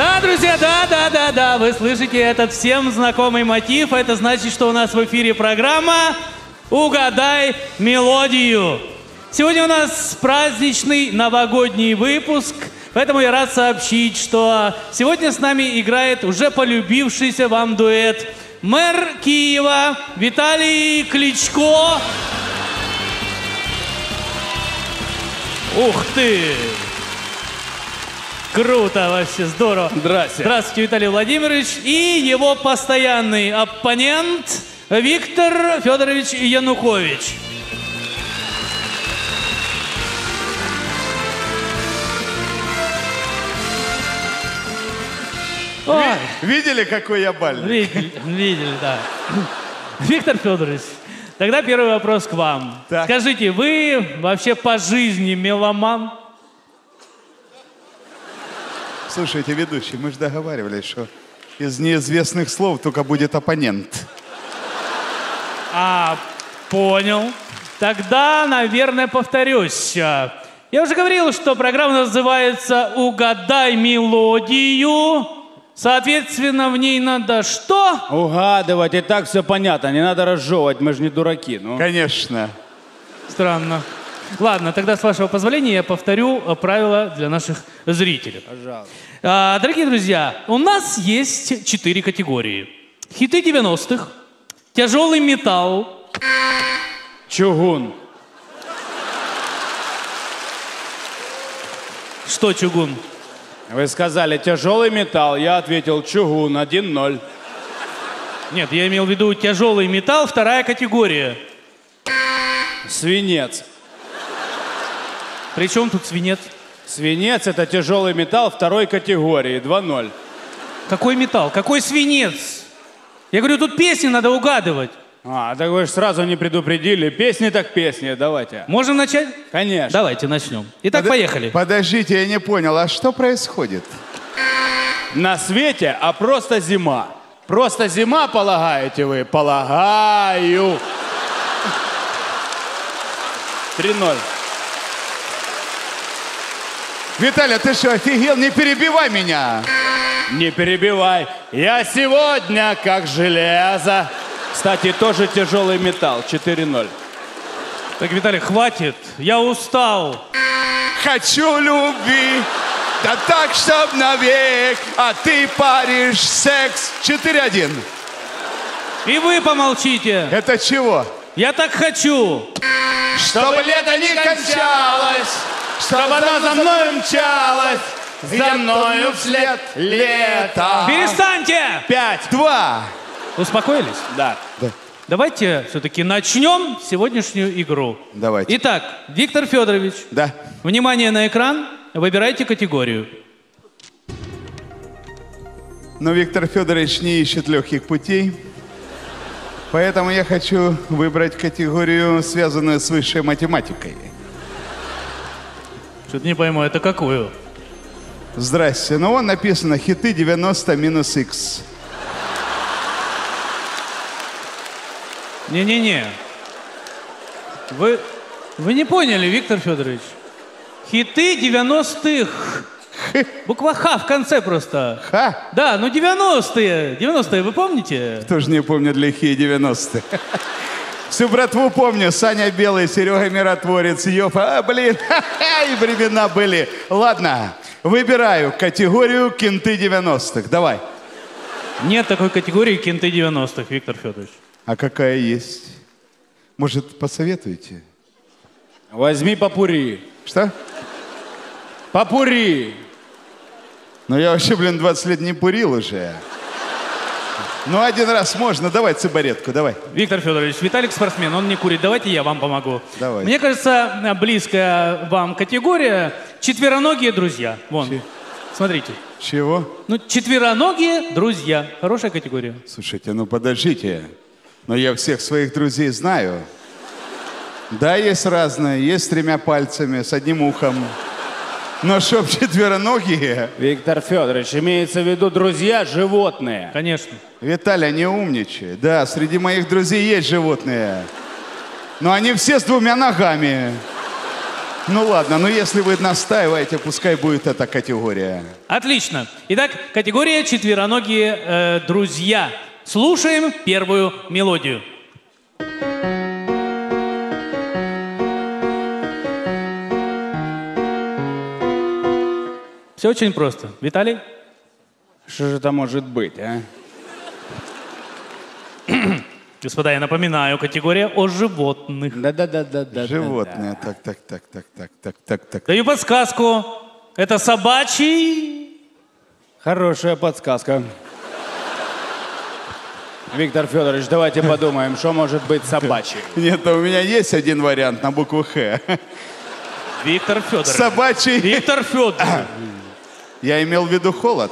Да, друзья, да, вы слышите этот всем знакомый мотив. Это значит, что у нас в эфире программа «Угадай мелодию». Сегодня у нас праздничный новогодний выпуск, поэтому я рад сообщить, что сегодня с нами играет уже полюбившийся вам дуэт. Мэр Киева Виталий Кличко. Ух ты! Круто вообще, здорово. Здравствуйте. Здравствуйте, Виталий Владимирович. И его постоянный оппонент Виктор Федорович Янукович. Ой. Видели, какой я бальный? Видели, да. Виктор Федорович, тогда первый вопрос к вам. Так. Скажите, вы вообще по жизни меломан? Слушайте, ведущий, мы же договаривались, что из неизвестных слов только будет оппонент. Понял. Тогда, наверное, повторюсь. Я уже говорил, что программа называется «Угадай мелодию». Соответственно, в ней надо что? Угадывать, и так все понятно. Не надо разжевывать, мы же не дураки. Ну. Конечно. Странно. Ладно, тогда, с вашего позволения, я повторю правила для наших зрителей. Пожалуйста. Дорогие друзья, у нас есть 4 категории. Хиты 90-х, тяжелый металл. Чугун. Что чугун? Вы сказали «тяжелый металл», я ответил «чугун», 1-0. Нет, я имел в виду «тяжелый металл», вторая категория. Свинец. При чем тут свинец? Свинец – это тяжелый металл второй категории, 2-0. Какой металл? Какой свинец? Я говорю, тут песни надо угадывать. Так вы же сразу не предупредили. Песни так песни, давайте. Можем начать? Конечно. Давайте начнем. Итак, поехали. Подождите, я не понял, а что происходит? На свете, а просто зима. Просто зима, полагаете вы? Полагаю. 3-0. Виталя, ты что, офигел? Не перебивай меня. Не перебивай. Я сегодня как железо. Кстати, тоже тяжелый металл. 4-0. Так, Виталий, хватит. Я устал. Хочу любви, да так, чтоб навек, а ты паришь секс. 4-1. И вы помолчите. Это чего? Я так хочу. Чтобы лето не кончалось, чтобы она за мной мчалась, за мною вслед лето. Перестаньте! 5-2. Успокоились? Да. Давайте все-таки начнем сегодняшнюю игру. Давайте. Итак, Виктор Федорович. Да. Внимание на экран. Выбирайте категорию. Но Виктор Федорович не ищет легких путей. Поэтому я хочу выбрать категорию, связанную с высшей математикой. Что-то не пойму, это какую? Здрасте. Ну, вон написано «Хиты 90 минус X». Не-не-не. Вы не поняли, Виктор Федорович. Хиты 90-х. Буква «Х» в конце просто. Ха? Да, ну 90-е. 90-е вы помните? Кто же не помнит лихие 90-е? Всю братву помню. Саня Белый, Серега Миротворец, Ёфа. Блин, и времена были. Ладно, выбираю категорию «Кенты 90-х». Давай. Нет такой категории «Кенты 90-х», Виктор Федорович. А какая есть? Может, посоветуете? Возьми попури. Что? Попури. Ну я вообще, блин, 20 лет не пурил уже. Ну один раз можно. Давай сигаретку, давай. Виктор Федорович, Виталик спортсмен, он не курит. Давайте я вам помогу. Давай. Мне кажется, близкая вам категория — четвероногие друзья. Вон, смотрите. Чего? Ну, четвероногие друзья. Хорошая категория. Слушайте, ну подождите. Но я всех своих друзей знаю. Да, есть разные. Есть с 3 пальцами, с 1 ухом. Но чтоб четвероногие... Виктор Федорович, имеется в виду друзья животные. Конечно. Виталя, не умничай. Да, среди моих друзей есть животные. Но они все с 2 ногами. Ну ладно, но если вы настаиваете, пускай будет эта категория. Отлично. Итак, категория «Четвероногие друзья». Слушаем первую мелодию. Все очень просто. Виталий? Что же это может быть, а? Господа, я напоминаю, категория о животных. Да-да-да-да. Животные. Так. Даю подсказку. Это собачий... Хорошая подсказка. Виктор Федорович, давайте подумаем, что может быть собачий. Нет, у меня есть один вариант на букву «Х». Виктор Федорович. Собачий. Виктор Федорович. Я имел в виду холод.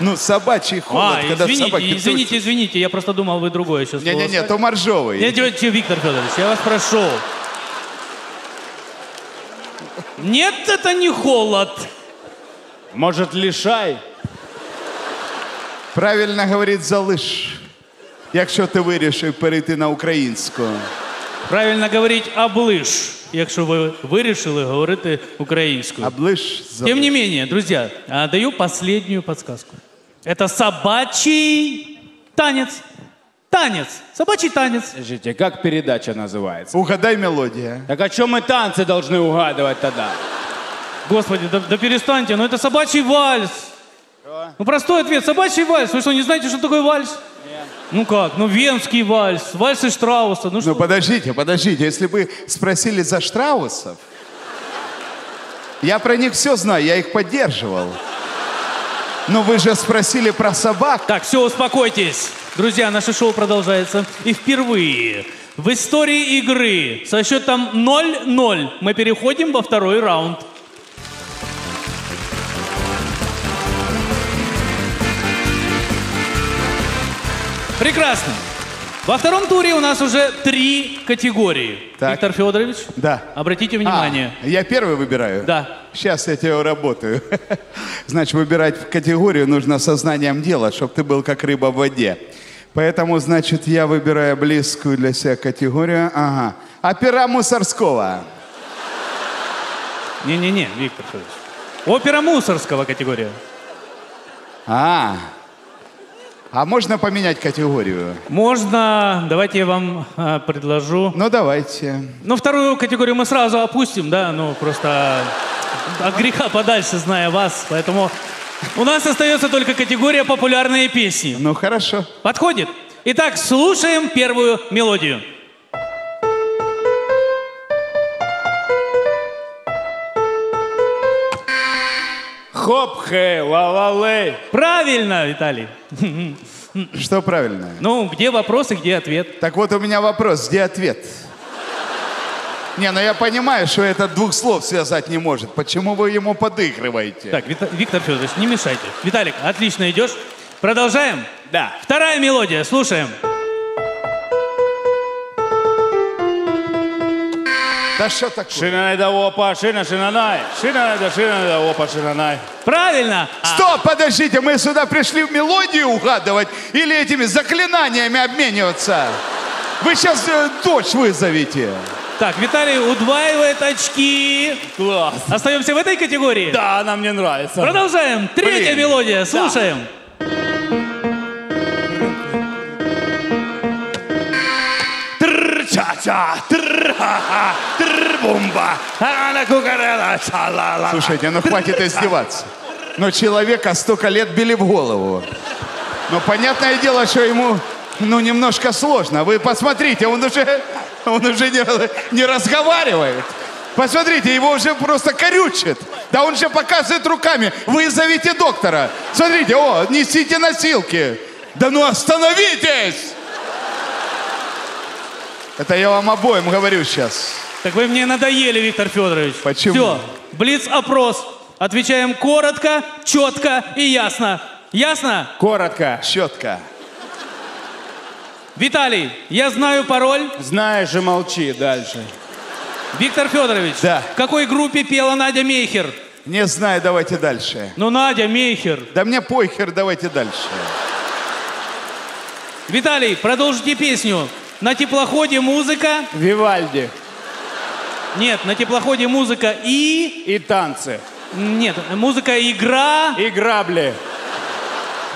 Ну, собачий холод, когда извините, собаки... Извините, я просто думал, вы другое сейчас. Не-не-не, то моржовый. Нет, Виктор Федорович, я вас прошу. Нет, это не холод. Может, лишай? Правильно говорит «залыш», якщо ти вирішив перейти на українську. Правильно говорить «облыш», якщо ви вирішили говорити українською. Облыш, залыш. Тем не менее, друзья, даю последнюю подсказку. Это собачий танец. Танец. Собачий танец. Подождите, как передача называется? «Угадай мелодию». Так о чем мы танцы должны угадывать тогда? Господи, да перестаньте, но это собачий вальс. Ну, простой ответ. Собачий вальс. Вы что, не знаете, что такое вальс? Нет. Ну как? Ну, венский вальс, вальсы Штрауса. Ну, что? Подождите. Если бы спросили за Штраусов, я про них все знаю, я их поддерживал. Но вы же спросили про собак. Так, все, успокойтесь. Друзья, наше шоу продолжается. И впервые в истории игры со счетом 0-0 мы переходим во второй раунд. Прекрасно. Во втором туре у нас уже 3 категории. Так. Виктор Федорович, да. Обратите внимание. Я первый выбираю? Да. Сейчас я тебя работаю. Значит, выбирать категорию нужно сознанием дела, чтобы ты был как рыба в воде. Поэтому, значит, я выбираю близкую для себя категорию. Ага. Опера Мусорского. Не-не-не, Виктор Федорович. Опера Мусорского категория. А можно поменять категорию? Можно. Давайте я вам предложу. Ну, давайте. Ну, вторую категорию мы сразу опустим, да? Ну, просто от греха подальше, зная вас. Поэтому у нас остается только категория «Популярные песни». Ну, хорошо. Подходит? Итак, слушаем первую мелодию. Хоп-хэ, ла-ла-лэй. Правильно, Виталий. Что правильно? Ну, где вопрос и где ответ? Так вот у меня вопрос, где ответ? Не, ну я понимаю, что это 2 слов связать не может. Почему вы ему подыгрываете? Так, Виктор Федорович, не мешайте. Виталик, отлично идешь. Продолжаем? Да. Вторая мелодия, слушаем. Да что такое? Шинай да опа, шина, шинанай. Шинай да опа, шинанай. Правильно. Стоп, подождите, мы сюда пришли в мелодию угадывать или этими заклинаниями обмениваться? Вы сейчас дочь вызовите. Так, Виталий удваивает очки. Класс. Остаемся в этой категории? Да, она мне нравится. Продолжаем. Третья мелодия, слушаем. Слушайте, ну хватит издеваться. Но человека столько лет били в голову. Но понятное дело, что ему, ну, немножко сложно. Вы посмотрите, он уже не разговаривает. Посмотрите, его уже просто корючит. Да он же показывает руками. Вызовите доктора. Смотрите, несите носилки. Да ну остановитесь! Это я вам обоим говорю сейчас. Так вы мне надоели, Виктор Федорович. Почему? Все, блиц-опрос. Отвечаем коротко, четко и ясно. Ясно? Коротко, четко. Виталий, я знаю пароль. Знаешь и молчи дальше. Виктор Федорович, да. В какой группе пела Надя Мейхер? Не знаю, давайте дальше. Ну, Надя Мейхер. Да мне пойхер, давайте дальше. Виталий, продолжите песню. На теплоходе музыка. Вивальди. Нет, на теплоходе музыка и танцы. Нет, музыка игра. И грабли.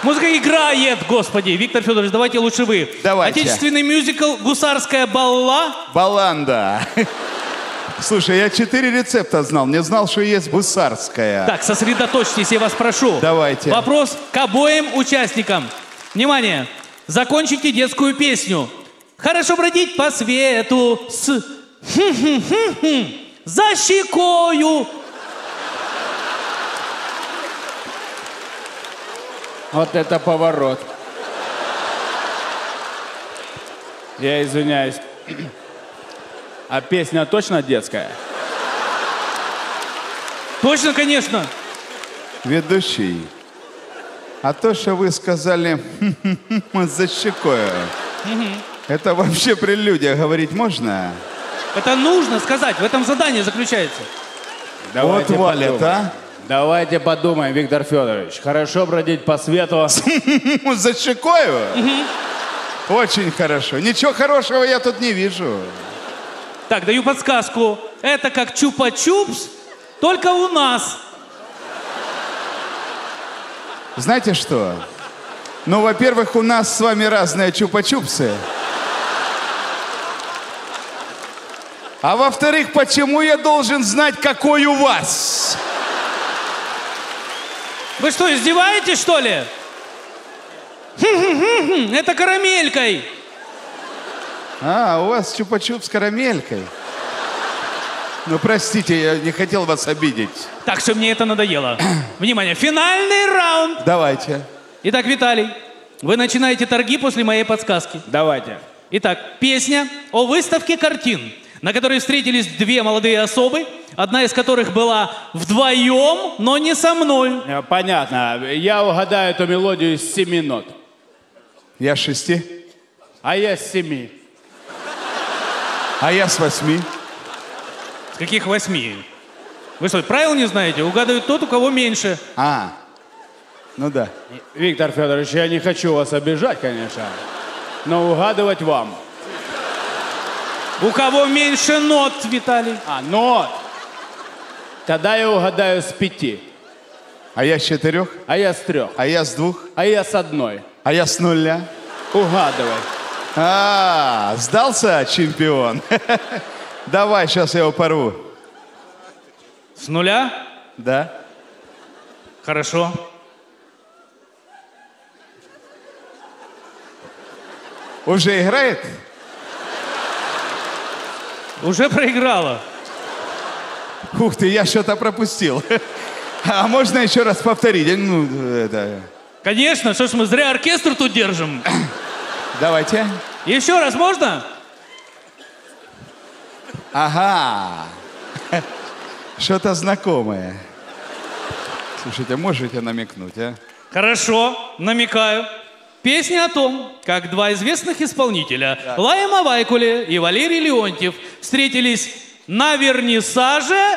Музыка играет, господи. Виктор Федорович, давайте лучше вы. Давайте. Отечественный мюзикл «Гусарская балла». Баланда. Слушай, я 4 рецепта знал. Не знал, что есть гусарская. Так, сосредоточьтесь, я вас прошу. Давайте. Вопрос к обоим участникам. Внимание. Закончите детскую песню. Хорошо бродить по свету с... за щекою. Вот это поворот. Я извиняюсь. А песня точно детская? Точно, конечно. Ведущий, а то, что вы сказали за щекою, это вообще прелюдия, говорить можно? Это нужно сказать, в этом задании заключается. Вот валит, а? Давайте подумаем, Виктор Федорович. Хорошо бродить по свету. За щекою? Очень хорошо. Ничего хорошего я тут не вижу. Так, даю подсказку. Это как чупа-чупс, только у нас. Знаете что? Ну, во-первых, у нас с вами разные чупа-чупсы. А во-вторых, почему я должен знать, какой у вас? Вы что, издеваетесь, что ли? Это карамелькой. А, у вас чупа-чуп с карамелькой. Ну, простите, я не хотел вас обидеть. Так, что мне это надоело. Внимание, финальный раунд. Давайте. Итак, Виталий, вы начинаете торги после моей подсказки. Давайте. Итак, песня о выставке картин, на которой встретились две молодые особы, одна из которых была вдвоем, но не со мной. Понятно. Я угадаю эту мелодию из 7 нот. Я с 6. А я с 7. А я с 8. С каких 8? Вы что, правил не знаете? Угадывает тот, у кого меньше. А, ну да. Виктор Федорович, я не хочу вас обижать, конечно, но угадывать вам. У кого меньше нот, Виталий? А, нот. Тогда я угадаю с 5. А я с 4. А я с 3. А я с 2. А я с 1. А я с 0. Угадывай. А, сдался, чемпион? Давай, сейчас я его порву. С 0? Да. Хорошо. Уже играет? Уже проиграла. Ух ты, я что-то пропустил. А можно еще раз повторить? Ну, это... Конечно, что ж мы зря оркестр тут держим. Давайте. Еще раз можно? Ага. Что-то знакомое. Слушайте, можете намекнуть, а? Хорошо, намекаю. Песня о том, как два известных исполнителя, так, Лая Мавайкуле и Валерий Леонтьев, встретились на вернисаже...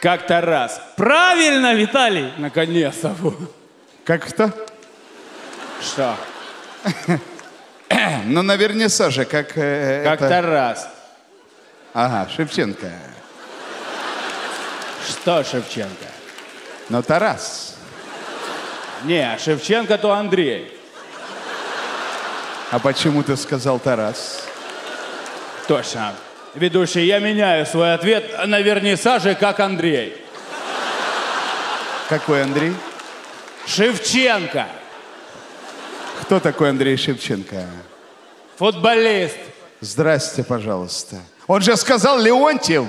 Как-то раз. Правильно, Виталий. Наконец-то. Как-то? Что? Ну, на вернисаже, как... Как-то раз. Ага, Шевченко. Что Шевченко? Ну, Тарас. Не, Шевченко, то Андрей. А почему ты сказал Тарас? Точно. Ведущий, я меняю свой ответ на вернисаже, как Андрей. Какой Андрей? Шевченко. Кто такой Андрей Шевченко? Футболист. Здрасте, пожалуйста. Он же сказал Леонтьев.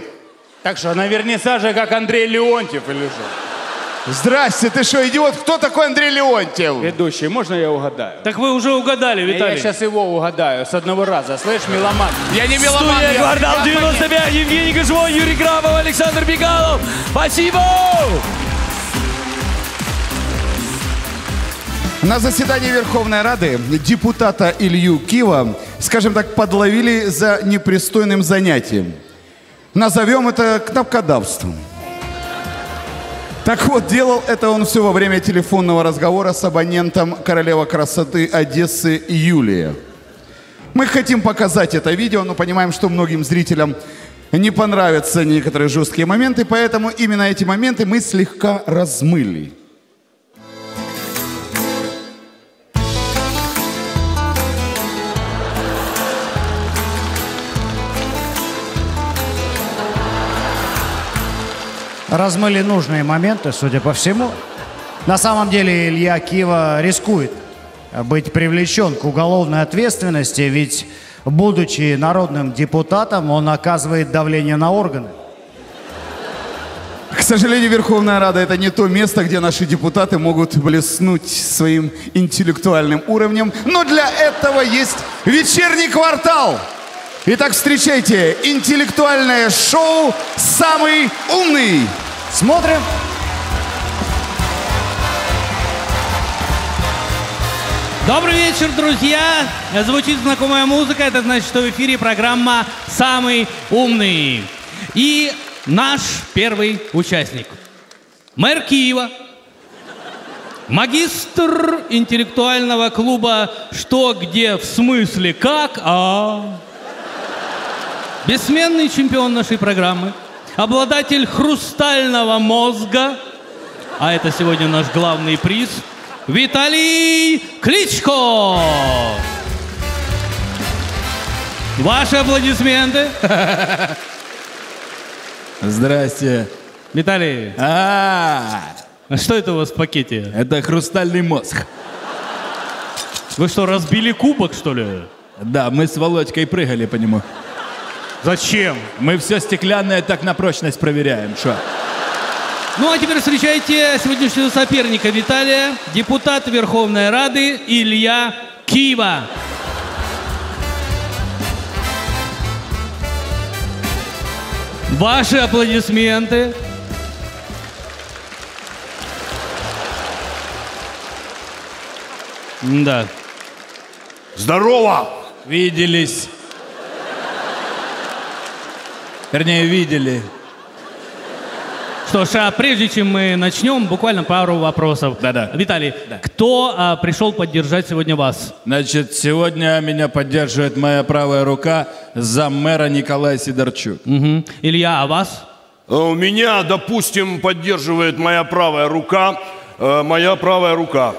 Так что на вернисаже, как Андрей Леонтьев или что? Здрасте, ты что, идиот? Кто такой Андрей Леонтьев? Ведущий, можно я угадаю? Так вы уже угадали, Виталий. Я сейчас его угадаю с одного раза. Слышь, меломан. Я не меломан. Студия Квартал 95, Евгений Кошевой, Юрий Крабов, Александр Бегалов. Спасибо! На заседании Верховной Рады депутата Илью Кива, скажем так, подловили за непристойным занятием. Назовем это кнопкодавством. Так вот, делал это он все во время телефонного разговора с абонентом королевы красоты Одессы Юлии. Мы хотим показать это видео, но понимаем, что многим зрителям не понравятся некоторые жесткие моменты, поэтому именно эти моменты мы слегка размыли. Размыли нужные моменты, судя по всему. На самом деле Илья Кива рискует быть привлечен к уголовной ответственности, ведь, будучи народным депутатом, он оказывает давление на органы. К сожалению, Верховная Рада – это не то место, где наши депутаты могут блеснуть своим интеллектуальным уровнем. Но для этого есть «Вечерний квартал». Итак, встречайте интеллектуальное шоу «Самый умный». Смотрим. Добрый вечер, друзья! Звучит знакомая музыка, это значит, что в эфире программа «Самый умный». И наш первый участник. Мэр Киева, магистр интеллектуального клуба «Что, где, в смысле, как?», бессменный чемпион нашей программы, обладатель хрустального мозга, а это сегодня наш главный приз, Виталий Кличко! Ваши аплодисменты! Здрасте! Виталий! Что это у вас в пакете? Это хрустальный мозг. Вы что, разбили кубок, что ли? Да, мы с Володькой прыгали по нему. Зачем? Мы все стеклянное так на прочность проверяем, что? Ну, а теперь встречайте сегодняшнего соперника Виталия, депутат Верховной Рады Илья Кива. Ваши аплодисменты. Да. Здорово! Виделись. Вернее, видели. Что ж, а прежде чем мы начнем, буквально пару вопросов. Да-да. Виталий, да. Кто пришел поддержать сегодня вас? Значит, сегодня меня поддерживает моя правая рука заммэра Николай Сидорчук. Угу. Илья, а вас? Меня, допустим, поддерживает моя правая рука. Моя правая рука.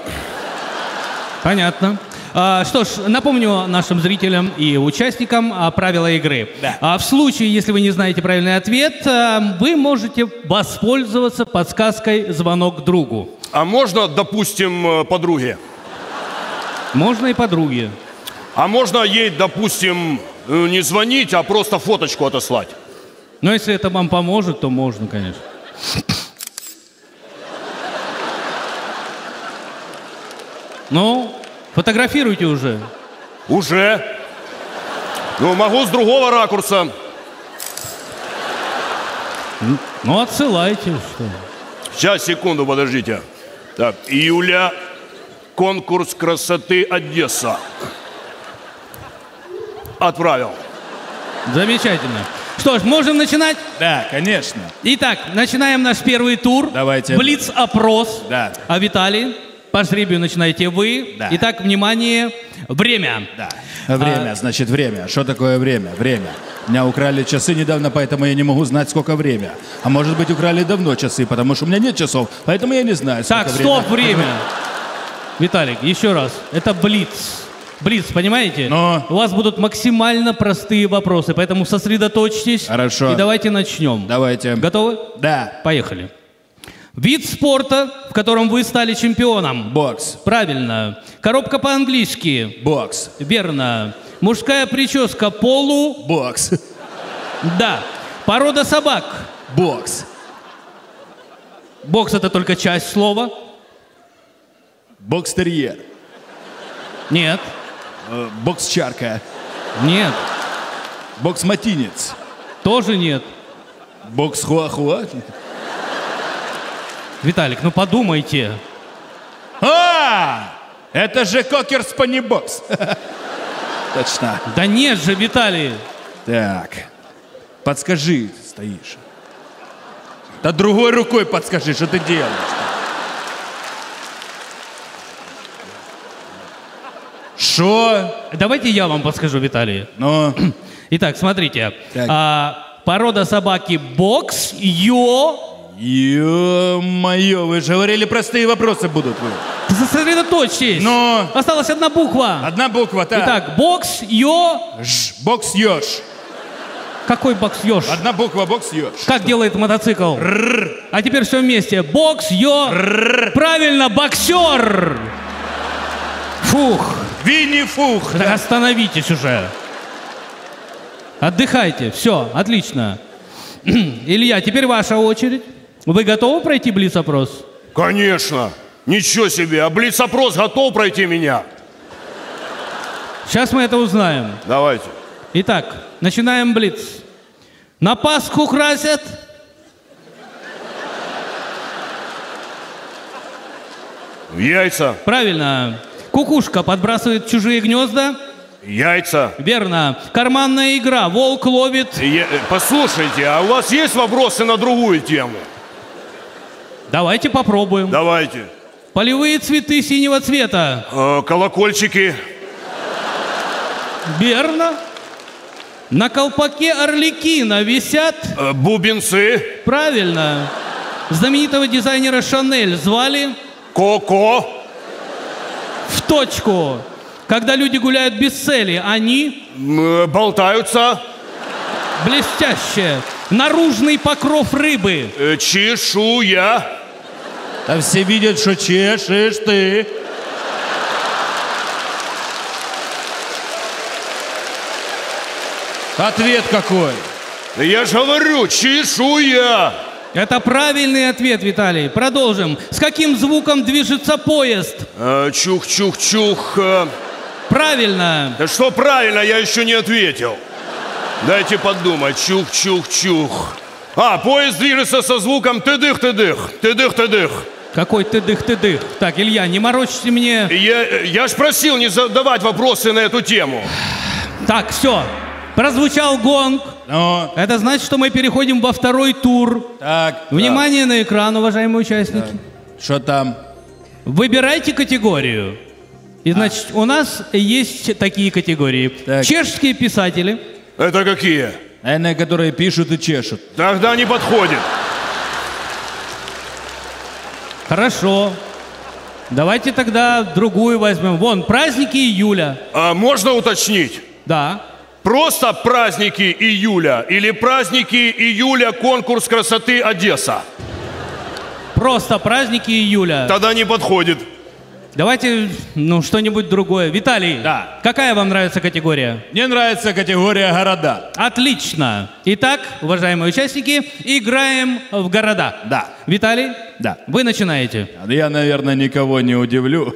Понятно. Что ж, напомню нашим зрителям и участникам правила игры. Да. В случае, если вы не знаете правильный ответ, вы можете воспользоваться подсказкой «Звонок другу». А можно, допустим, подруге? Можно и подруге. А можно ей, допустим, не звонить, а просто фоточку отослать? Ну, если это вам поможет, то можно, конечно. Ну... Фотографируйте уже. Уже? Ну, могу с другого ракурса. Ну, отсылайте, что ли. Сейчас, секунду, подождите. Так, Юля, конкурс красоты Одесса. Отправил. Замечательно. Что ж, можем начинать? Да, конечно. Итак, начинаем наш первый тур. Давайте. Блиц-опрос. Да. А Виталий? По жребию начинаете вы. Да. Итак, внимание, время. Да. Время, значит, время. Что такое время? Время. Меня украли часы недавно, поэтому я не могу знать, сколько время. А может быть, украли давно часы, потому что у меня нет часов, поэтому я не знаю, сколько время. Так, стоп, время. Виталик, еще раз. Это блиц. Блиц, понимаете? Но... У вас будут максимально простые вопросы, поэтому сосредоточьтесь. Хорошо. И давайте начнем. Давайте. Готовы? Да. Поехали. Вид спорта, в котором вы стали чемпионом. Бокс. Правильно. Коробка по-английски. Бокс. Верно. Мужская прическа полу. Бокс. Да. Порода собак. Бокс. Бокс — это только часть слова. Бокстерьер. Нет. Боксчарка. Нет. Боксматинец. Тоже нет. Бокс-хуахуа. Виталик, ну подумайте. А! Это же кокер-спанибокс. Точно. Да нет же, Виталий. Так. Подскажи, стоишь. Да другой рукой подскажи, что ты делаешь. Что? Давайте я вам подскажу, Виталий. Ну? Итак, смотрите. Порода собаки бокс. Ё-моё, вы же говорили, простые вопросы будут. Сосредоточьтесь. Но... Осталась одна буква. Одна буква, так. Итак, бокс, ёж. Бокс, ёж. Какой бокс, ёж? Одна буква, бокс, ёж. Как делает мотоцикл? А теперь все вместе. Бокс, ёж. Правильно, боксер. Фух. Винни-фух. Остановитесь уже. Отдыхайте. Все, отлично. Илья, теперь ваша очередь. Вы готовы пройти блиц-опрос? Конечно. Ничего себе. А блиц-опрос готов пройти меня? Сейчас мы это узнаем. Давайте. Итак, начинаем блиц. На Пасху красят. Яйца. Правильно. Кукушка подбрасывает чужие гнезда. Яйца. Верно. Карманная игра. Волк ловит... Послушайте, а у вас есть вопросы на другую тему? Давайте попробуем. Давайте. Полевые цветы синего цвета. Колокольчики. Верно. На колпаке орликина висят... Бубенцы. Правильно. Знаменитого дизайнера Шанель звали... Коко. В точку. Когда люди гуляют без цели, они... Болтаются. Блестяще. Наружный покров рыбы. Чешуя. А все видят, что чешешь ты. Ответ какой? Я же говорю, чешуя. Это правильный ответ, Виталий. Продолжим. С каким звуком движется поезд? Чух-чух-чух... Правильно. Да что правильно, я еще не ответил. Дайте подумать. Чух-чух-чух. А, поезд движется со звуком тыдых-тыдых. Тыдых-тыдых. Какой тыдых-тыдых? Так, Илья, не морочьте мне... Я ж просил не задавать вопросы на эту тему. Так, все. Прозвучал гонг. Но... Это значит, что мы переходим во второй тур. Так. Внимание на экран, уважаемые участники. Что там? Выбирайте категорию. И, значит, у нас есть такие категории. Так. Чешские писатели. Это какие? Наверное, которые пишут и чешут. Тогда не подходит. Хорошо. Давайте тогда другую возьмем. Вон, праздники июля. А можно уточнить? Да. Просто праздники июля или праздники июля конкурс красоты Одесса? Просто праздники июля. Тогда не подходит. Давайте, ну, что-нибудь другое. Виталий, да. Какая вам нравится категория? Мне нравится категория «Города». Отлично. Итак, уважаемые участники, играем в «Города». Да. Виталий? Да. Вы начинаете. Я, наверное, никого не удивлю.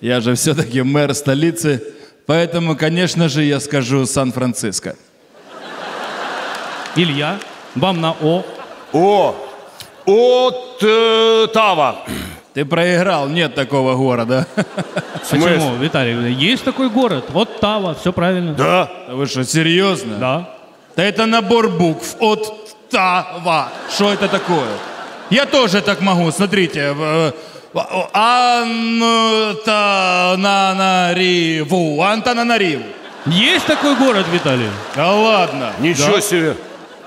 Я же все-таки мэр столицы. Поэтому, конечно же, я скажу «Сан-Франциско». Илья, вам на «О». «О». «Оттава». Ты проиграл, нет такого города. Почему, Виталий? Есть такой город, Оттава, все правильно. Да? Вы что, серьезно? Да. Да это набор букв, Оттава. Что это такое? Я тоже так могу, смотрите. Антананариву, Антананариву. Есть такой город, Виталий? Да ладно. Ничего себе.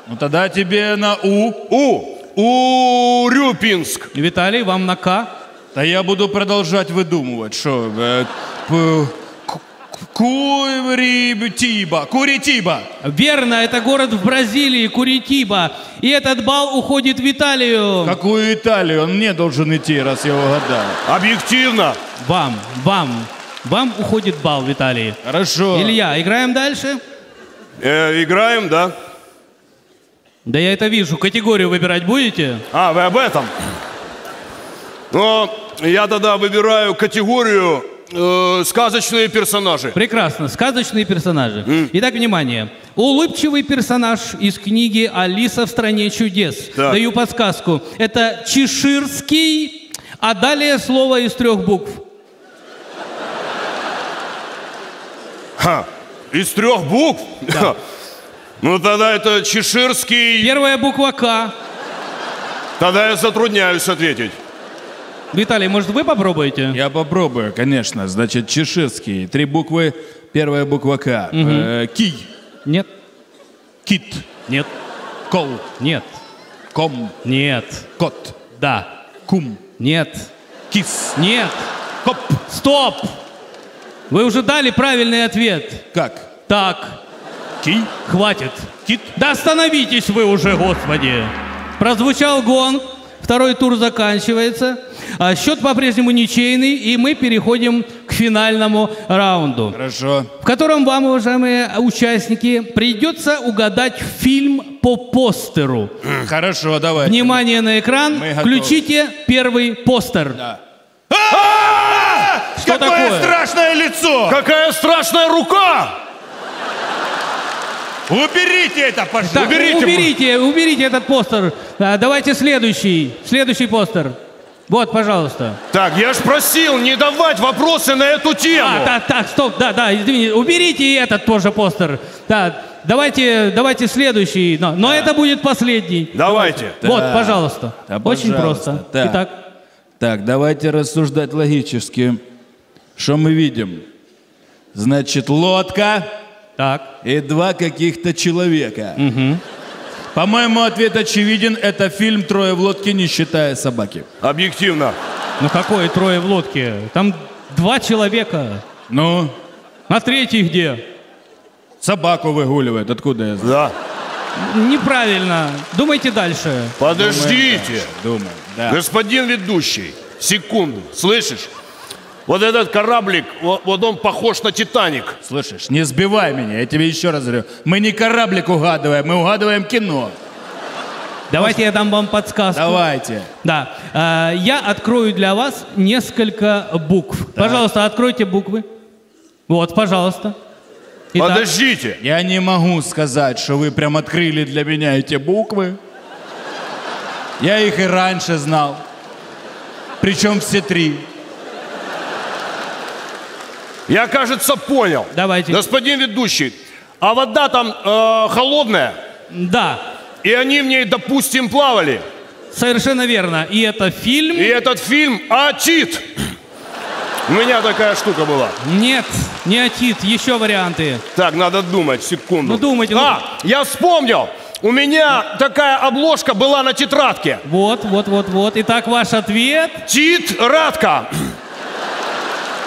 Ну тогда тебе на «У». «У». Урюпинск. Виталий, вам на «К». Да я буду продолжать выдумывать, что... Куритиба. Куритиба. Верно, это город в Бразилии, Куритиба. И этот балл уходит в Италию. Какую Италию? Он мне должен идти, раз я угадал. Объективно. Вам уходит балл, Виталий. Хорошо. Илья, играем дальше? Играем, да. Да я это вижу. Категорию выбирать будете? А, вы об этом? Но я тогда выбираю категорию сказочные персонажи. Прекрасно. Сказочные персонажи. Итак, внимание. Улыбчивый персонаж из книги «Алиса в стране чудес». Так. Даю подсказку. Это чеширский, а далее слово из трех букв. Ха. Из трех букв? Да. Ну, тогда это чеширский... Первая буква «К». Тогда я затрудняюсь ответить. Виталий, может, вы попробуете? Я попробую, конечно. Значит, чеширский. Три буквы, первая буква «К». Кий. Нет. Кит. Нет. Кол. Нет. Ком. Нет. Кот. Да. Кум. Нет. Кис. Нет. Коп. Стоп! Вы уже дали правильный ответ. Как? Так. Ки. Хватит. Кит. Да остановитесь вы уже, господи. Прозвучал гонг. Второй тур заканчивается. Счет по-прежнему ничейный, и мы переходим к финальному раунду. Хорошо. В котором вам, уважаемые участники, придется угадать фильм по постеру. Хорошо, давай. Внимание на экран. Включите первый постер. Что такое? Какое страшное лицо! Какая страшная рука! Уберите это, пожалуйста! Уберите этот постер. Давайте следующий постер. Вот, пожалуйста. Так, я ж просил не давать вопросы на эту тему. Так, стоп, да, извините. Уберите и этот тоже постер. Да, давайте следующий. Но это будет последний. Давайте. Вот, пожалуйста. Очень просто. Итак. Так, давайте рассуждать логически. Что мы видим? Значит, лодка. Так. И два каких-то человека. Угу. По-моему, ответ очевиден. Это фильм «Трое в лодке, не считая собаки». Объективно. Ну какое «Трое в лодке»? Там два человека. Ну? А третий где? Собаку выгуливает. Откуда я знаю? Да. Неправильно. Думайте дальше. Подождите. Думаю, да. Господин ведущий, секунду. Слышишь? Вот этот кораблик, вот он похож на «Титаник». Слышишь, не сбивай меня, я тебе еще раз говорю. Мы не кораблик угадываем, мы угадываем кино. Давайте я дам вам подсказку. Давайте. Да. Я открою для вас несколько букв. Так. Пожалуйста, откройте буквы. Вот, пожалуйста. Итак. Подождите. Я не могу сказать, что вы прям открыли для меня эти буквы. Я их и раньше знал. Причем все три. Я, кажется, понял. Давайте. Господин ведущий, а вода там холодная? Да. И они в ней, допустим, плавали? Совершенно верно. И это фильм... И этот фильм «Атит». У меня такая штука была. Нет, не «Атит». Еще варианты. Так, надо думать, секунду. Ну, думайте. Я вспомнил. У меня такая обложка была на тетрадке. Вот. Итак, ваш ответ? Тетрадка.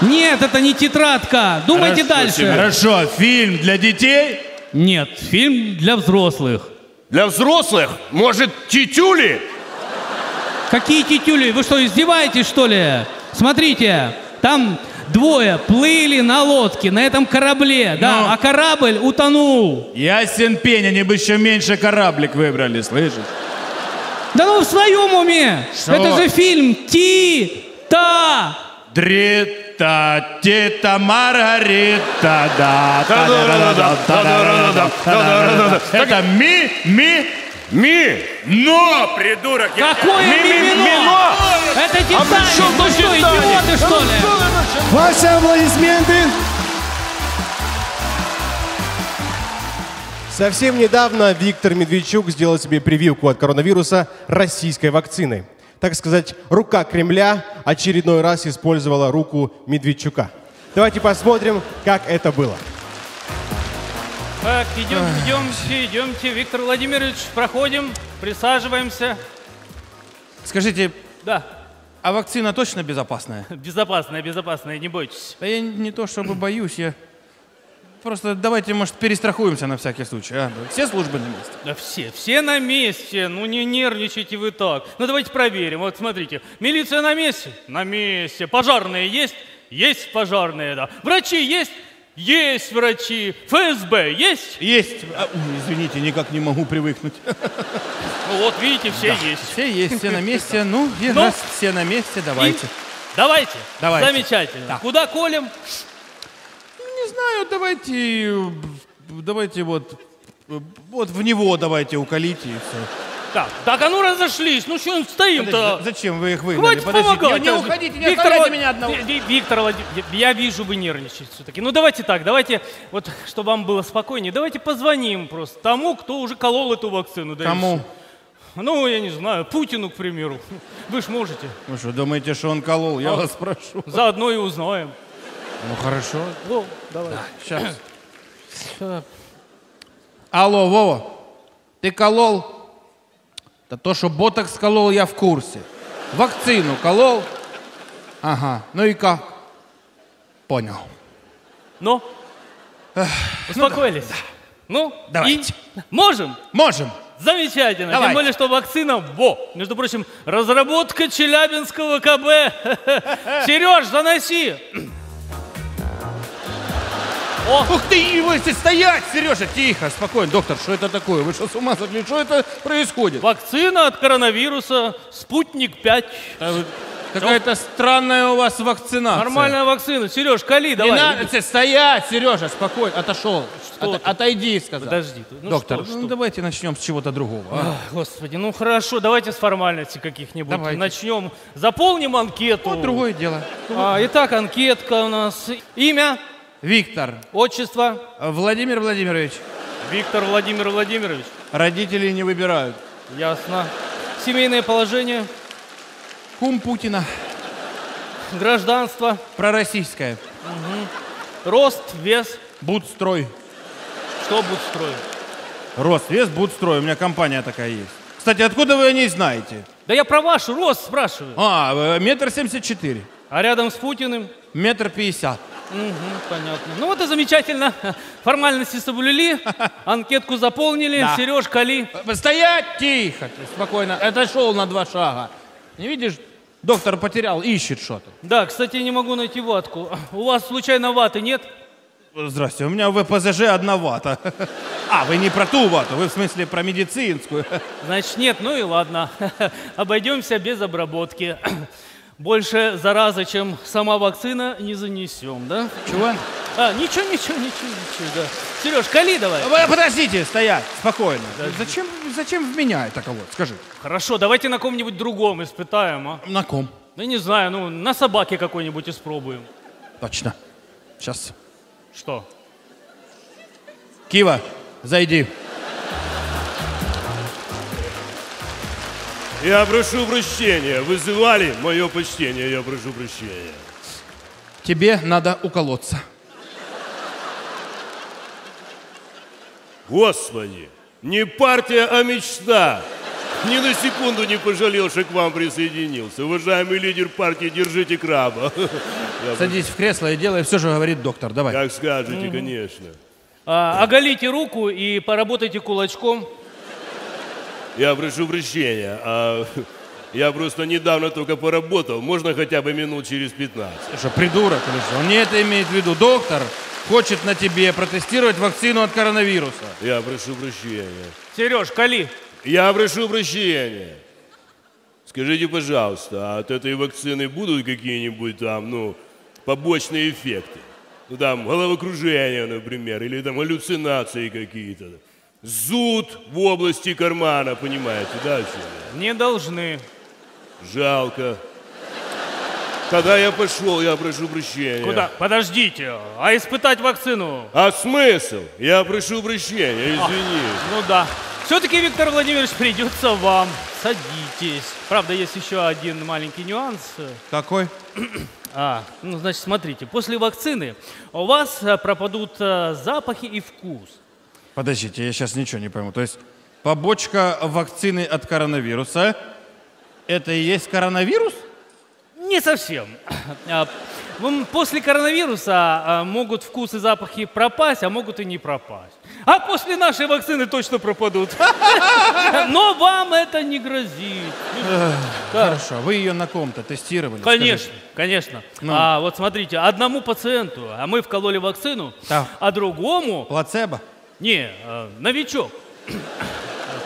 Нет, это не тетрадка. Думайте дальше. Хорошо, фильм для детей? Нет, фильм для взрослых. Для взрослых? Может, тетюли? Какие тетюли? Вы что, издеваетесь, что ли? Смотрите, там двое плыли на лодке, на этом корабле, да, а корабль утонул. Ясен пень, они бы еще меньше кораблик выбрали, слышишь? Да ну в своем уме! Что? Это же фильм «Ти-та». Дрит. Тета Маргарита, да. Это ми. Но, придурок. Какое ми-но? Это «Титаник». Вы что, идиоты, что ли? Ваши аплодисменты. Совсем недавно Виктор Медведчук сделал себе прививку от коронавируса российской вакциной. Так сказать, рука Кремля очередной раз использовала руку Медведчука. Давайте посмотрим, как это было. Так, идемте, Виктор Владимирович, проходим, присаживаемся. Скажите, да. А вакцина точно безопасная? Безопасная, не бойтесь. Да я не то чтобы боюсь, я... Просто давайте, может, перестрахуемся на всякий случай. А? Все службы на месте? Да все на месте. Ну не нервничайте вы так. Ну давайте проверим. Вот смотрите, милиция на месте? На месте. Пожарные есть? Есть пожарные, да. Врачи есть? Есть врачи. ФСБ есть? Есть. Извините, никак не могу привыкнуть. Вот видите, все есть. Все есть, все на месте. Ну, раз все на месте, давайте. Давайте. Замечательно. Куда колем? Не знаю, давайте вот в него давайте уколите и все. Так, а ну разошлись, ну что стоим-то? Зачем вы их выгнали? Хватит помогать. Не уходите, не оставляйте меня одного. Виктор Владимирович, я вижу, вы нервничаете все-таки. Ну давайте, вот, чтобы вам было спокойнее, давайте позвоним просто тому, кто уже колол эту вакцину. Кому? Ну, я не знаю, Путину, к примеру. Вы ж можете. Вы что, думаете, что он колол? Я вас прошу. Заодно и узнаем. Ну хорошо. Во, давай. Да, сейчас. Алло, Вова. Ты колол? Да то, что ботокс колол, я в курсе. Вакцину колол? Ага. Ну и как? Понял. Ну? Эх, успокоились? Ну, да. Ну давайте. И можем? Можем. Замечательно. Давайте. Тем более, что вакцина, между прочим, разработка челябинского КБ. Сереж, заноси. О. Ух ты, его стоять, Сережа, тихо, спокойно. Доктор, что это такое? Вы что, с ума сошли? Что это происходит? Вакцина от коронавируса, спутник 5. Какая-то странная у вас вакцинация. Нормальная вакцина. Сереж, кали, давай. Не надо стоять, Сережа, спокойно. Отошел. Отойди, сказал. Подожди. Ну, доктор, что? Ну, давайте начнем с чего-то другого. А? Ах, господи, ну хорошо, давайте с формальностей каких-нибудь начнем. Заполним анкету. Вот другое дело. Итак, анкетка у нас. Имя? Виктор. Отчество? Владимир Владимирович. Виктор Владимир Владимирович. Родители не выбирают. Ясно. Семейное положение? Кум Путина. Гражданство? Пророссийское. Угу. Рост, вес? Будстрой. Что Будстрой? Рост, вес, Будстрой. У меня компания такая есть. Кстати, откуда вы о ней знаете? Да я про ваш рост спрашиваю. А, 1,74 м. А рядом с Путиным? 1,50 м. Угу, понятно. Ну вот и замечательно. Формальности соблюли, анкетку заполнили, да. Сереж, кали. Стоять тихо, спокойно. Отошел на 2 шага. Не видишь, доктор потерял, ищет что-то. Да, кстати, не могу найти ватку. У вас случайно ваты нет? Здрасте, у меня в ВПЗЖ 1 вата. А, вы не про ту вату, вы в смысле про медицинскую. Значит, нет, ну и ладно. Обойдемся без обработки. Больше заразы, чем сама вакцина, не занесем, да? Чего? А, ничего, да. Сереж, кали давай. Подождите, стоять, спокойно. Зачем в меня это кого-то, скажи? Хорошо, давайте на ком-нибудь другом испытаем, а? На ком? Да не знаю, ну, на собаке какой-нибудь испробуем. Точно. Сейчас. Что? Кива, зайди. Я прошу прощения. Вызывали мое почтение, я прошу прощения. Тебе надо уколоться. Господи, не партия, а мечта. Ни на секунду не пожалел, что к вам присоединился. Уважаемый лидер партии, держите краба. Садись в кресло и делай все, что говорит доктор. Давай. Как скажете, конечно. Оголите руку и поработайте кулачком. Я прошу прощения, я просто недавно только поработал, можно хотя бы минут через 15? Что, придурок или что? Он не это имеет в виду. Доктор хочет на тебе протестировать вакцину от коронавируса. Я прошу прощения. Сереж, кали. Я прошу прощения. Скажите, пожалуйста, от этой вакцины будут какие-нибудь там, ну, побочные эффекты? Ну, там, головокружение, например, или там галлюцинации какие-то? Зуд в области кармана, понимаете, да? Не должны. Жалко. Тогда я пошел, я прошу прощения. Куда? Подождите, а испытать вакцину? А смысл? Я прошу прощения, извини. Ну да. Все-таки, Виктор Владимирович, придется вам. Садитесь. Правда, есть еще один маленький нюанс. Какой? Ну, значит, смотрите, после вакцины у вас пропадут запахи и вкус. Подождите, я сейчас ничего не пойму. То есть побочка вакцины от коронавируса – это и есть коронавирус? Не совсем. После коронавируса могут вкус и запахи пропасть, а могут и не пропасть. А после нашей вакцины точно пропадут. Но вам это не грозит. Хорошо. Вы ее на ком-то тестировали? Конечно, конечно. Вот смотрите, одному пациенту, а мы вкололи вакцину, а другому… Плацебо? Не, новичок.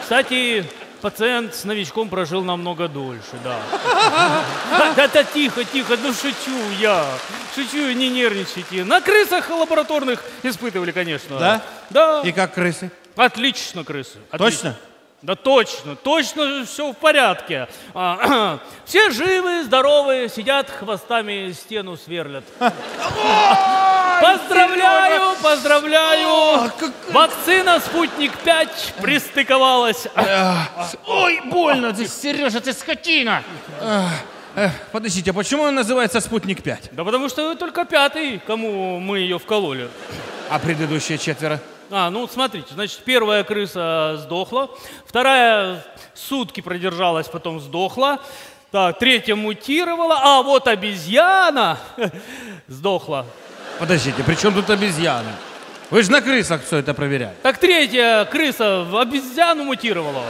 Кстати, пациент с новичком прожил намного дольше, да. Да-да, тихо, ну шучу, не нервничайте. На крысах лабораторных испытывали, конечно. Да? Да. И как крысы? Отлично крысы. Отлично. Точно? Да точно, все в порядке. Все живы, здоровы, сидят, хвостами стену сверлят. Поздравляю! Вакцина «Спутник 5» пристыковалась. Ой, больно! Сережа, ты скотина! Подождите, а почему она называется «Спутник 5»? Да потому что только 5-й, кому мы ее вкололи. А предыдущие 4? Ну, смотрите, значит, первая крыса сдохла, вторая сутки продержалась, потом сдохла, так, третья мутировала, а вот обезьяна сдохла. Подождите, при чем тут обезьяна? Вы же на крысах все это проверяли. Так третья крыса в обезьяну мутировала.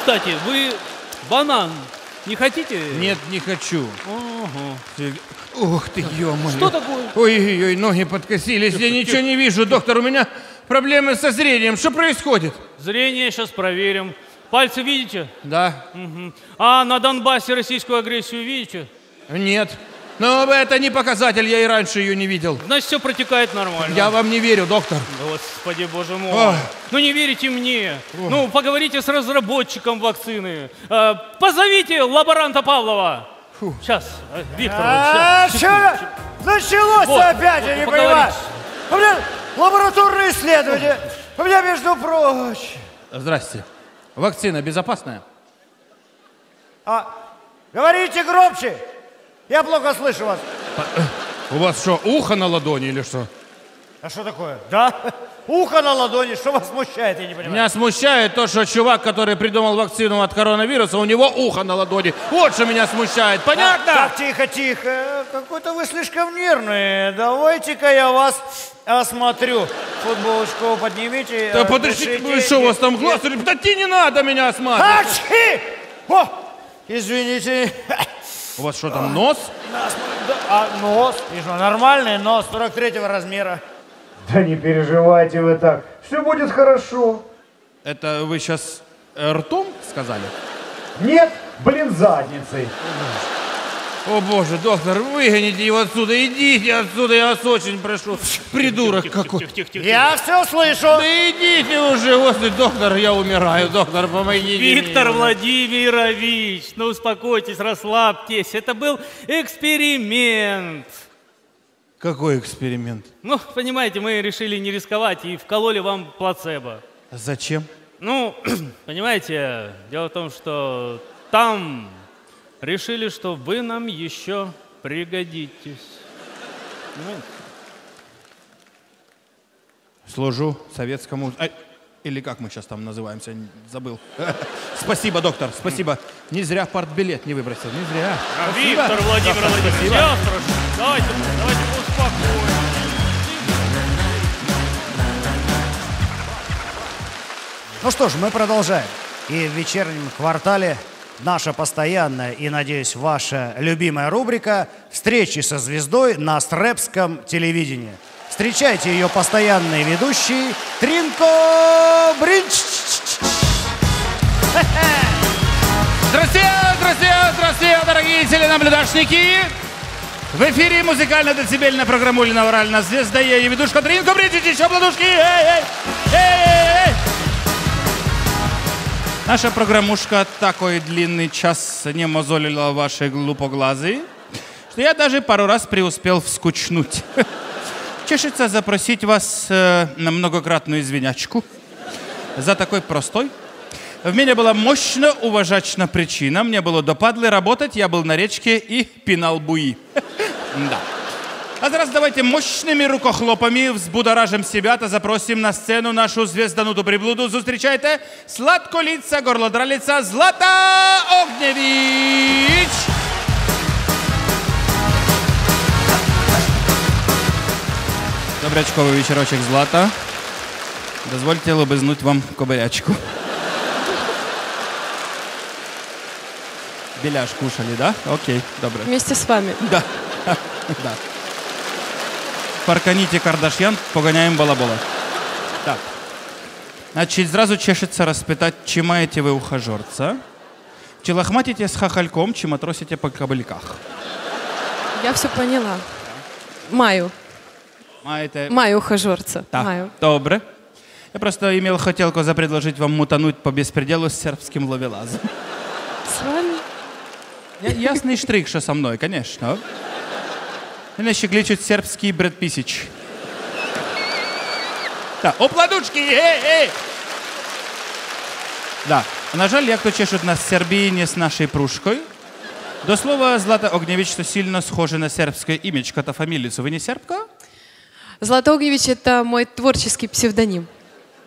Кстати, вы банан не хотите? Нет, не хочу. Ух ты, ё-моё. Что такое? Ой-ой-ой, ноги подкосились, я ничего не вижу. Доктор, у меня проблемы со зрением. Что происходит? Зрение сейчас проверим. Пальцы видите? Да. Угу. А на Донбассе российскую агрессию видите? Нет. Но это не показатель, я и раньше ее не видел. Значит, все протекает нормально. Я вам не верю, доктор. Господи, боже мой. Ох. Ну не верите мне. Ох. Ну поговорите с разработчиком вакцины. Позовите лаборанта Павлова. Фу. Сейчас, Виктор. Сейчас. Началось вот. Опять, я не понимаю. У меня лабораторные исследования. У меня, между прочим. Здрасте. Вакцина безопасная? Говорите громче. Я плохо слышу вас. У вас что, ухо на ладони или что? А что такое? Да? Ухо на ладони? Что вас смущает, я не понимаю. Меня смущает то, что чувак, который придумал вакцину от коронавируса, у него ухо на ладони. Вот что меня смущает. Понятно? Так, тихо, тихо. Какой-то вы слишком нервный. Давайте-ка я вас осмотрю. Футболочку поднимите. Да подождите, ну что у вас там глаз? Да ты не надо меня осматривать. Ачхи! О, извините. У вас что там, нос? Нос. Вижу, нормальный нос 43-го размера. Да не переживайте вы так. Все будет хорошо. Это вы сейчас ртом сказали? Нет, блин, задницей. О боже, доктор, выгоните его отсюда. Идите отсюда, я вас очень прошу. Придурок какой. Я все слышу. Да идите уже. Господи, доктор, я умираю. Доктор, помогите. Виктор Владимирович, ну успокойтесь, расслабьтесь. Это был эксперимент. Какой эксперимент? Ну, понимаете, мы решили не рисковать и вкололи вам плацебо. Зачем? Ну, понимаете, дело в том, что там... Решили, что вы нам еще пригодитесь. Служу советскому... или как мы сейчас там называемся, забыл. Спасибо, доктор, спасибо. Не зря партбилет не выбросил, не зря. Виктор Владимирович, я страшно. Давайте успокоимся. Ну что ж, мы продолжаем. И в вечернем квартале... Наша постоянная и, надеюсь, ваша любимая рубрика «Встречи со звездой» на стрэпском телевидении. Встречайте ее постоянный ведущий Тринко Бринч. Здравствуйте, дорогие теленаблюдашники! В эфире музыкально-децибельная программа «Улина Уральна звезда». Я ее ведушка Тринко Бринч, еще обладушки! Наша программушка такой длинный час не мозолила ваши глупоглазы, что я даже пару раз преуспел вскучнуть. Чешется запросить вас на многократную извинячку за такой простой. В меня была мощно уважачна причина. Мне было допадлы работать, я был на речке и пинал буи. Да. А зараз давайте мощными рукохлопами взбудоражим себя, то запросим на сцену нашу звездануту приблуду. Зустречайте сладколица, горлодралица Злата Огневич! Добрячковый вечерочек, Злата. Дозвольте лобызнуть вам кобырячку. Беляш кушали, да? Окей, добро. Вместе с вами. Да. Да. Парканите Кардашьян, погоняем балабола. Так. Значит, сразу чешется распитать, чи маете вы ухажерца, чи лохматите с хохольком, чи матросите по кобыльках. Я все поняла. Маю. Маете... Маю ухажерца. Так, маю. Добре. Я просто имел хотелку запредложить вам мутануть по беспределу с сербским ловелазом. С вами? Ясный штрих, что со мной, конечно. Меня еще гличит сербский Брэд Писич. Да, опладучки! Да, на жаль, як то чешуть нас в Сербии не с нашей пружкой. До слова, Злата Огневич, что сильно схоже на сербское имечко-то фамилицу. Вы не сербка? Злата Огневич — это мой творческий псевдоним.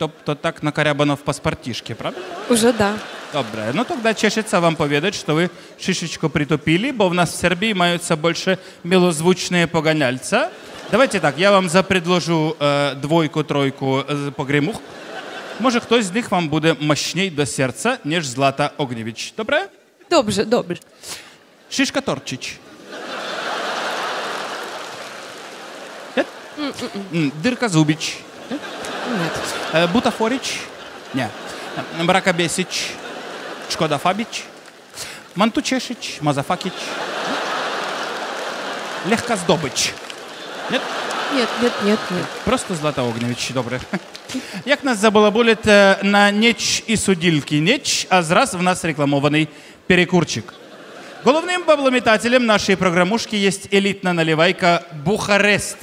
кто так накорябано в паспортишке, правильно? Уже да. Добре. Ну тогда чешется вам поведать, что вы шишечку притупили, бо в нас в Сербии имеются больше милозвучные погоняльца. Давайте так, я вам запредложу двойку-тройку погремух. Может, кто из них вам будет мощней до сердца, неж Злата Огневич. Добре? Добре, добре. Шишка Торчич. Нет? Дырка Зубич. Нет. Бутафорич. Нет. Мракобесич. Шкода Фабич. Мантучешич. Мазафакич. Легкоздобич. Нет? Нет, нет, нет, нет. Просто Злата Огневич, добре. Як нас забалабулит на неч и судильки неч, а зраз в нас рекламованный перекурчик. Головным баблометателем нашей программушки есть элитная наливайка «Бухарест».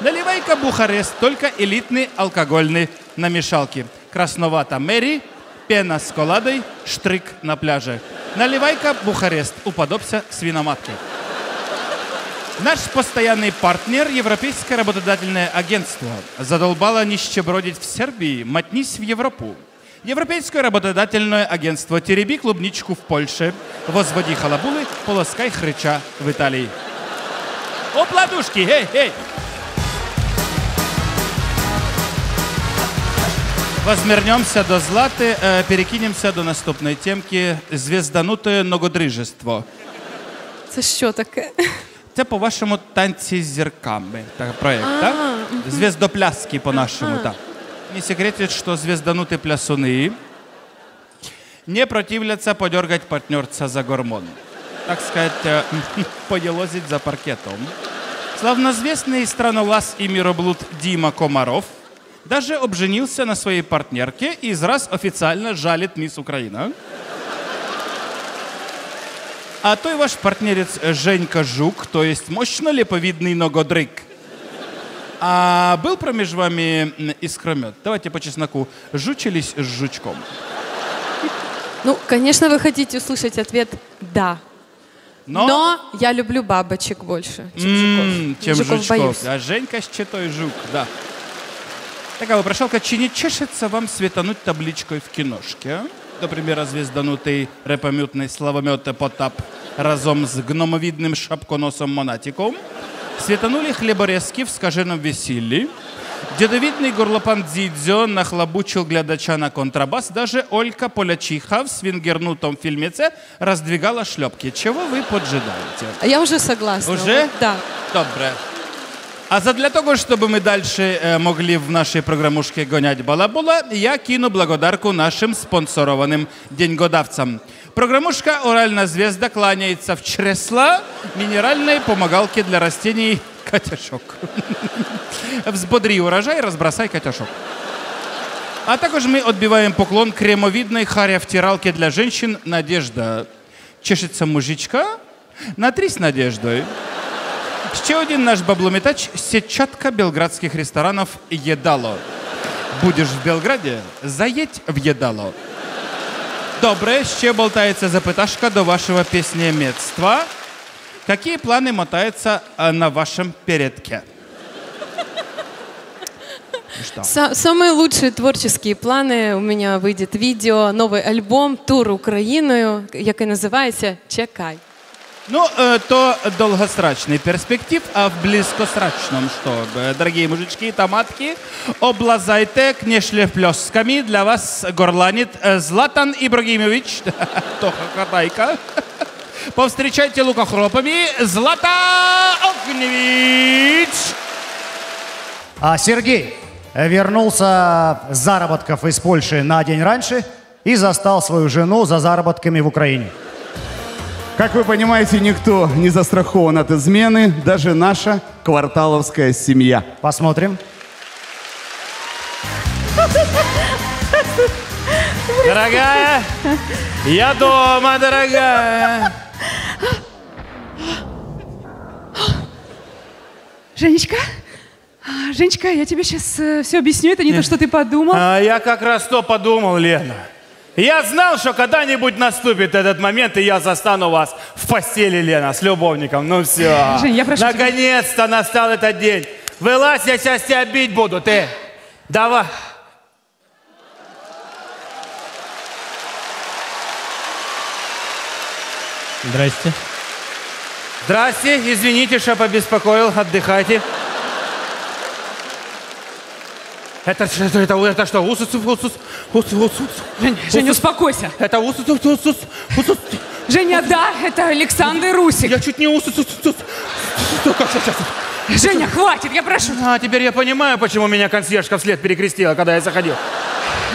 Наливайка «Бухарест» только элитный алкогольный на мешалке. Красновата Мэри, пена с коладой, штрик на пляже. Наливайка «Бухарест», уподобься свиноматке. Наш постоянный партнер – Европейское работодательное агентство. Задолбало нищебродить в Сербии, мотнись в Европу. Европейское работодательное агентство. Тереби клубничку в Польше, возводи халабулы, полоскай хрыча в Италии. О, платушки, эй, эй! Возмернемся до Златы, перекинемся до наступной темки «Звезданутое ногодрижество». Это что такое? Це по-вашому «Танці з зірками» проєкт, так? «Звездопляски» по-нашому, так. Не секретит, что звезданутые плясуны не противлятся подергать партнерца за гормон. Так сказать, поелозить за паркетом. Славнозвестный странолаз и мироблуд Дима Комаров даже обженился на своей партнерке и из раз официально жалит мисс Украина. А той ваш партнерец Женька Жук, то есть мощно липовидный ногодрик. А был промеж вами искромет? Давайте по чесноку. Жучились с жучком? Ну, конечно, вы хотите услышать ответ «да». Но я люблю бабочек больше, чем жуков. Чем жучков. Боюсь. А Женька с читой жук, да. Такая вопрошалка. Чи не чешется вам светануть табличкой в киношке? Например, звезданутый репомютный славомет Потап разом с гномовидным шапконосом Монатиком. Светанули хлеборезки в скаженом веселье. Дедовидный горлопан Дзидзю нахлобучил глядача на контрабас. Даже Олька Полячиха в свингернутом фильмеце раздвигала шлепки. Чего вы поджидаете? Я уже согласна. Уже? Да. Добре. А для того, чтобы мы дальше могли в нашей программушке гонять балабола, я кину благодарку нашим спонсорованным деньгодавцам. Программушка «Оральная звезда» кланяется в чресло минеральной помогалки для растений «Катяшок». Взбодри урожай, разбросай «Катяшок». А также мы отбиваем поклон кремовидной харя-втиралке для женщин «Надежда». Чешется мужичка? Натрись «Надеждой». Еще один наш баблометач – сетчатка белградских ресторанов «Едало». Будешь в Белграде – заедь в «Едало». Добре, еще болтается запыташка до вашего песнеметства. Какие планы мотаются на вашем передке? Самые лучшие творческие планы. У меня выйдет видео, новый альбом, тур Украиною, який называется «Чекай». Ну, то долгосрачный перспектив, а в близкосрачном, что, дорогие мужички, томатки, облазайте кнешлефлёсками, для вас горланит Златан Ибрагимович, Тоха Катайка. Повстречайте лукохропами Злата Огневич. Сергей вернулся с заработков из Польши на день раньше и застал свою жену за заработками в Украине. Как вы понимаете, никто не застрахован от измены, даже наша кварталовская семья. Посмотрим. Дорогая, я дома, дорогая. Женечка? Женечка, я тебе сейчас все объясню, это не то, что ты подумал. Я как раз то подумал, Лена. Я знал, что когда-нибудь наступит этот момент, и я застану вас в постели, Лена, с любовником. Ну все. Наконец-то настал этот день. Вылазь, я сейчас тебя бить буду, ты. Давай. Здрасте. Здрасте, извините, что побеспокоил, отдыхайте. Это что, Женя, успокойся. Это Женя, да, это Александр Русик. Я чуть не Женя, хватит, я прошу. А теперь я понимаю, почему меня консьержка вслед перекрестила, когда я заходил.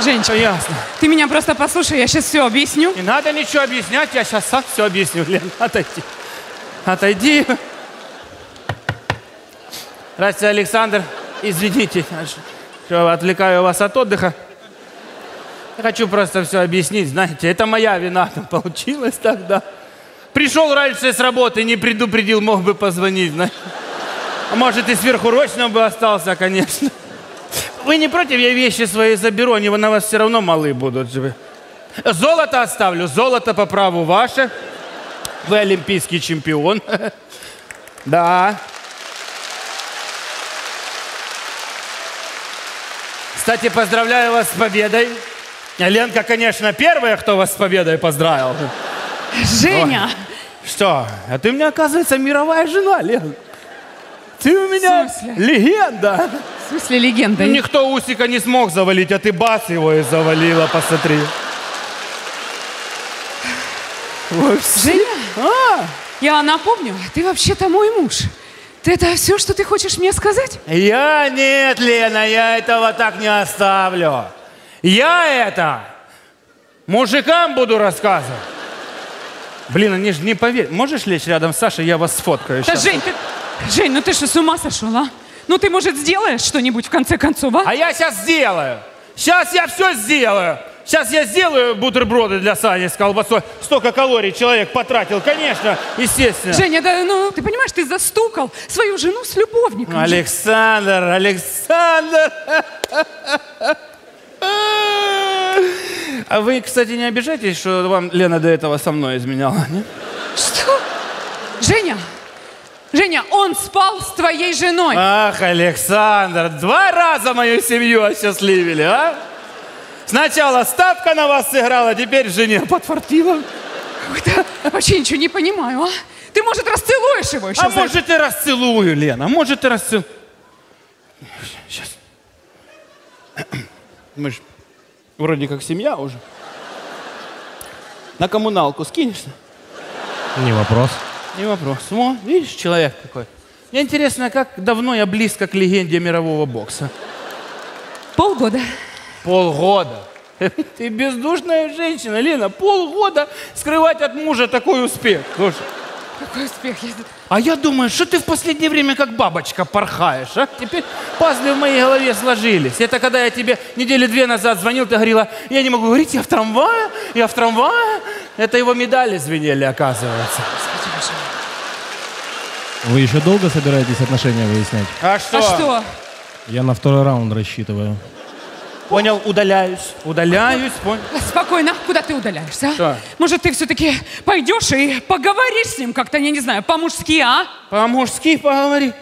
Женечка, ясно. Ты меня просто послушай, я сейчас все объясню. Не надо ничего объяснять, я сейчас сам все объясню. Лен, отойди. Отойди. Здравствуйте, Александр. Извините, что отвлекаю вас от отдыха. Я хочу просто все объяснить, знаете, это моя вина там получилась тогда. Пришел раньше с работы, не предупредил, мог бы позвонить, знаете. А может, и сверхурочно бы остался, конечно. Вы не против, я вещи свои заберу, они на вас все равно малы будут. Золото оставлю, золото по праву ваше. Вы олимпийский чемпион. Да. Кстати, поздравляю вас с победой. Ленка, конечно, первая, кто вас с победой поздравил. Женя! Ой. Что? А ты у меня, оказывается, мировая жена, Лен. Ты у меня легенда. В смысле легенда? Никто Усика не смог завалить, а ты бас его и завалила, посмотри. Женя, я напомню, ты вообще-то мой муж. Ты это все, что ты хочешь мне сказать? Я нет, Лена, я этого так не оставлю. Я это мужикам буду рассказывать. Блин, они же не поверят. Можешь лечь рядом с Сашей, я вас сфоткаю. Да, Жень, ну ты что, с ума сошел, а? Ну ты, может, сделаешь что-нибудь в конце концов, а? А я сейчас сделаю. Сейчас я все сделаю. Сейчас я сделаю бутерброды для Сани с колбасой. Столько калорий человек потратил, конечно, естественно. Женя, да, ну ты понимаешь, ты застукал свою жену с любовником. Александр, Александр. А вы, кстати, не обижайтесь, что вам Лена до этого со мной изменяла, нет? Что? Женя? Женя, он спал с твоей женой. Ах, Александр, 2 раза мою семью осчастливили, а? Сначала ставка на вас сыграла, теперь жене подфартила. Вообще ничего не понимаю, а? Ты, может, расцелуешь его еще? А может, и расцелую, Лена, может, и расцелую. Сейчас. Мы же вроде как семья уже. На коммуналку скинешься? Не вопрос. Не вопрос. Во, видишь, человек какой. Мне интересно, как давно я близко к легенде мирового бокса? Полгода. Полгода. Ты бездушная женщина, Лена. Полгода скрывать от мужа такой успех. Слушай. Какой успех? А я думаю, что ты в последнее время как бабочка порхаешь, а? Теперь пазлы в моей голове сложились. Это когда я тебе недели 2 назад звонил, ты говорила, я не могу говорить, я в трамвае, я в трамвае. Это его медали звенели, оказывается. Вы еще долго собираетесь отношения выяснять? А что? А что? Я на 2-й раунд рассчитываю. Понял, удаляюсь. Удаляюсь, понял. Спокойно, куда ты удаляешься? Что? Может, ты все-таки пойдешь и поговоришь с ним как-то, я не знаю, по-мужски, а? По-мужски поговори.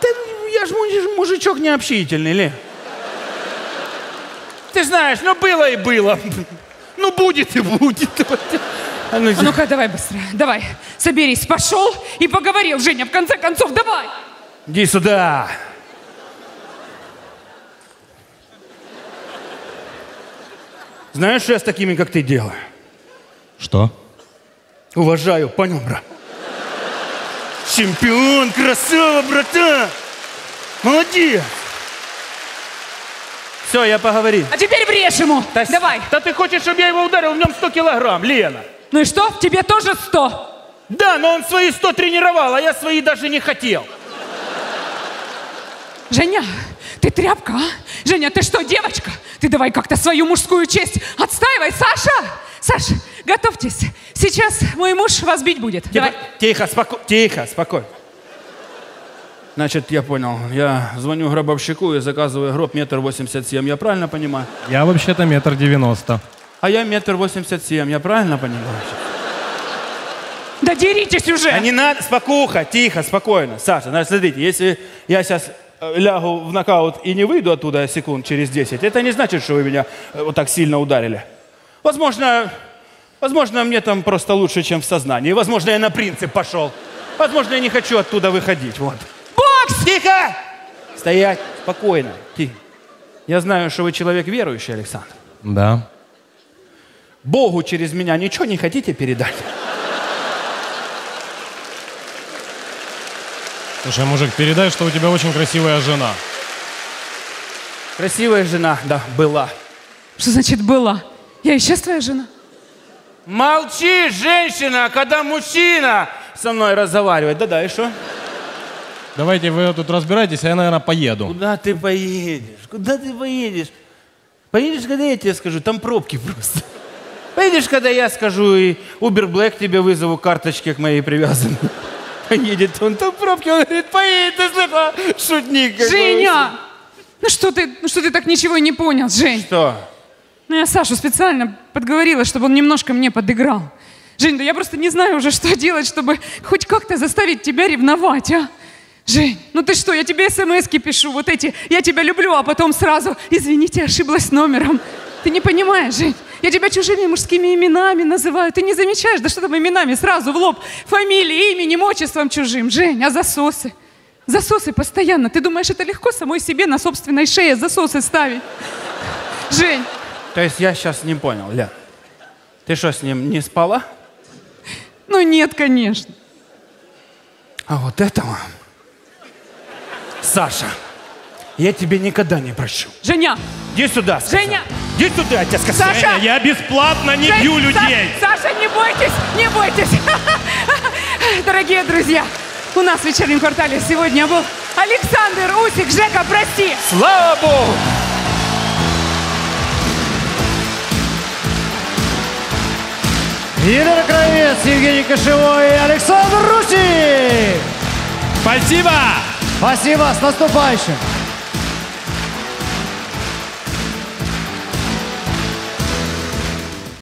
Да я ж мужичок необщительный, Ле. Ты знаешь, ну было и было. Ну будет и будет. А ну-ка, давай быстро, давай. Соберись, пошел и поговорил, Женя, в конце концов, давай. Иди сюда. Знаешь, что я с такими, как ты, делаю? Что? Уважаю, понял, брат? Чемпион, красава, брата! Молодец! Все, я поговорил. А теперь врежь ему, давай. Да ты хочешь, чтобы я его ударил, в нем 100 килограмм, Лена. Ну и что, тебе тоже 100? Да, но он свои 100 тренировал, а я свои даже не хотел. Женя, ты тряпка, а? Женя, ты что, девочка? Ты давай как-то свою мужскую честь отстаивай. Саша, Саш, готовьтесь. Сейчас мой муж вас бить будет. Тихо, тихо, тихо, спокойно. Значит, я понял. Я звоню гробовщику и заказываю гроб 1,87 м. Я правильно понимаю? Я вообще-то 1,90 м. А я 1,87 м. Я правильно понимаю? Да деритесь уже! А не надо, спокуха, тихо, спокойно. Саша, значит, смотрите, если я сейчас лягу в нокаут и не выйду оттуда секунд через 10, это не значит, что вы меня вот так сильно ударили. Возможно, Возможно, мне там просто лучше, чем в сознании. Возможно, я на принцип пошел. Возможно, я не хочу оттуда выходить. Вот. Бокс! Тихо! Стоять. Спокойно. Тихо. Я знаю, что вы человек верующий, Александр. Да. Богу через меня ничего не хотите передать? Слушай, мужик, передай, что у тебя очень красивая жена. Красивая жена, да, была. Что значит была? Я и сейчас твоя жена. Молчи, женщина, когда мужчина со мной разговаривает. Да-да, и что? Давайте вы тут разбирайтесь, а я, наверное, поеду. Куда ты поедешь? Куда ты поедешь? Поедешь, когда я тебе скажу, там пробки просто. Поедешь, когда я скажу, и Uber Black тебе вызову, карточки к моей привязаны. Поедет он, там пробки, он говорит, поедет, ты слышал? Шутник какой. Женя! Ну что ты так ничего и не понял, Жень? Что? Ну я Сашу специально подговорила, чтобы он немножко мне подыграл. Жень, да я просто не знаю уже, что делать, чтобы хоть как-то заставить тебя ревновать, а? Жень, ну ты что, я тебе смс-ки пишу, вот эти, я тебя люблю, а потом сразу, извините, ошиблась номером. Ты не понимаешь, Жень, я тебя чужими мужскими именами называю, ты не замечаешь, да что там именами, сразу в лоб, фамилией, именем, отчеством чужим. Жень, а засосы? Засосы постоянно, ты думаешь, это легко самой себе на собственной шее засосы ставить? Жень. То есть я сейчас не понял, Ля, ты что, с ним не спала? Ну нет, конечно. А вот этого... Саша, я тебе никогда не прощу. Женя! Иди сюда, сказал. Женя! Иди сюда, я тебе сказал. Саша! Женя, я бесплатно не бью людей. Саша, не бойтесь, не бойтесь. Дорогие друзья, у нас в «Вечернем квартале» сегодня был Александр Усик. Жека, прости. Слава Богу! Ира Кравец, Евгений Кошевой и Александр Русик. Спасибо! Спасибо, с наступающим!